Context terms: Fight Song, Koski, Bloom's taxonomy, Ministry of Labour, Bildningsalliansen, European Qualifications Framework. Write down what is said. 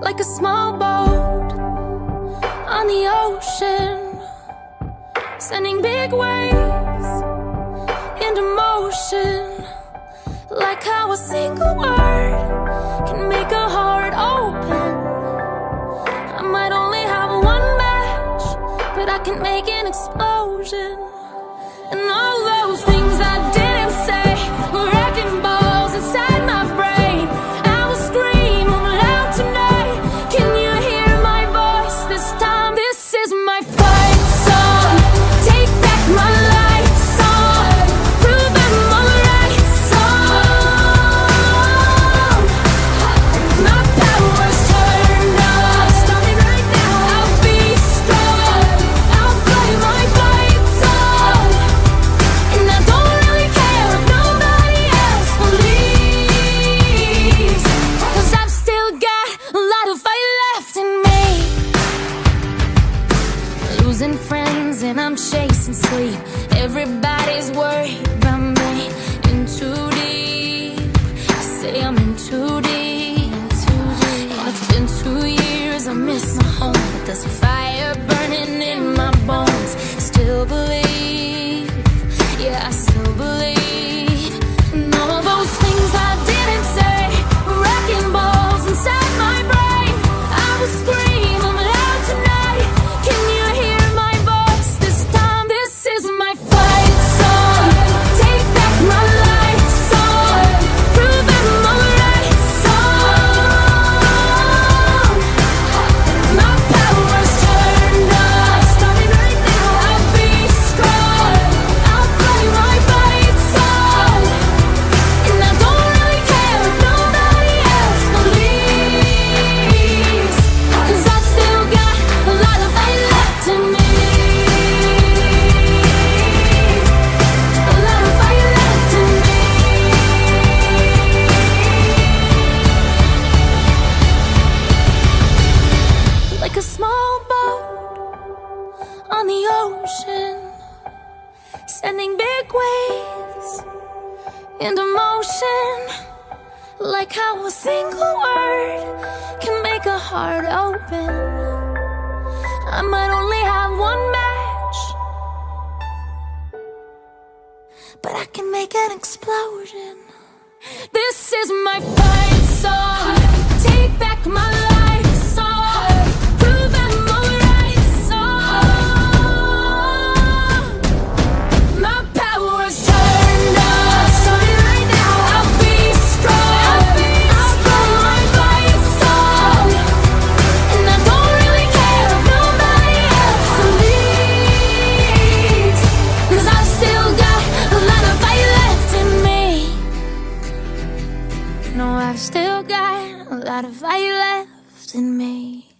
like a small boat on the ocean, sending big waves into motion. Like how a single word can make a heart open. I might only have one match, but I can make an explosion. And all those things I didn't say were wrecking balls inside my brain. I will scream loud tonight. Can you hear my voice this time? This is my fight song. Take back my life. Losing friends and I'm chasing sleep. Everybody's worried about me. In too deep, I say I'm in too deep. Oh, it's been 2 years, I miss my home, but there's a fire burning in my bones. Still believe, yeah, I still believe. And all those things I didn't say were wrecking balls inside my brain. I was screaming loud tonight. Can you hear? Sending big waves into motion. Like how a single word can make a heart open. I might only have one match, but I can make an explosion. This is my fight song. Take back my life. I've still got a lot of fire left in me.